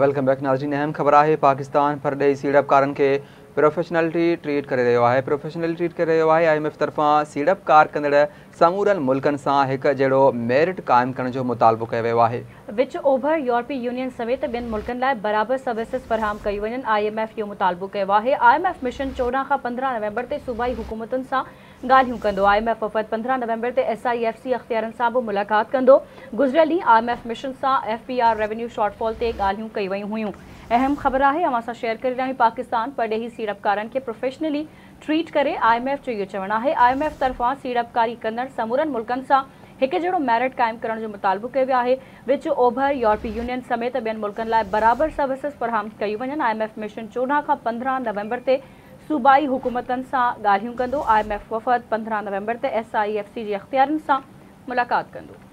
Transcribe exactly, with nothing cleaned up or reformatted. Welcome back नाज़रीन। अहम खबर है पाकिस्तान पर डे सीड़प कारण के प्रोफेशनलिटी ट्रीट करे रहियो आहे प्रोफेशनल ट्रीट करे रहियो आहे। आई एम एफ तरफ़ा सीड़प कार कंदड़ समूरनि मुल्कनि सां हिकु जहिड़ो मेरिट क़ाइमु करण जो मुतालबो कयो वियो आहे। विच ओभर यूरोपी यूनियन समेत ॿियनि मुल्कनि लाइ बराबरि सर्विसिस फ़राहम कयूं वञनि, आई एम एफ इहो मुतालबो कयो आहे। आई एम एफ मिशन चोॾहं खां पंद्रहं नवंबर ते सूबाई हुकूमतुनि सां ॻाल्हियूं कंदो। आई एम एफ वफ़द पंद्रहं नवंबर ते एस आई एफ सी अख़्तियारनि सां बि मुलाक़ात कंदो। गुज़िरियल ॾींहुं आई एम एफ मिशन सां F P R revenue shortfall ते ॻाल्हियूं कई वयूं हुयूं। अहम ख़बर आहे अवां सां शेयर करे रहिया आहियूं। पाकिस्तान परॾेही सीड़पकारनि खे प्रोफेशनली ट्रीट करे आई एम एफ जो इहो चवणु आहे। आई एम एफ तरफ़ां सीड़पकारी कंदड़ समूरनि मुल्कनि सां हिकु जहिड़ो मेरिट क़ाइमु करण जो मुतालबो कयो वियो आहे। विच ओभर यूरोपी यूनियन समेत ॿियनि मुल्कनि लाइ बराबरि सर्विसिस फ़राहम कयूं वञनि। आई एम एफ मिशन चोॾहं खां पंद्रहं नवंबर ते सूबाई हुकूमतनि सां ॻाल्हियूं कंदो। आई एम एफ वफ़द पंद्रहं नवंबर ते एस आई एफ सी जे अख़्तियारनि सां मुलाक़ात कंदो।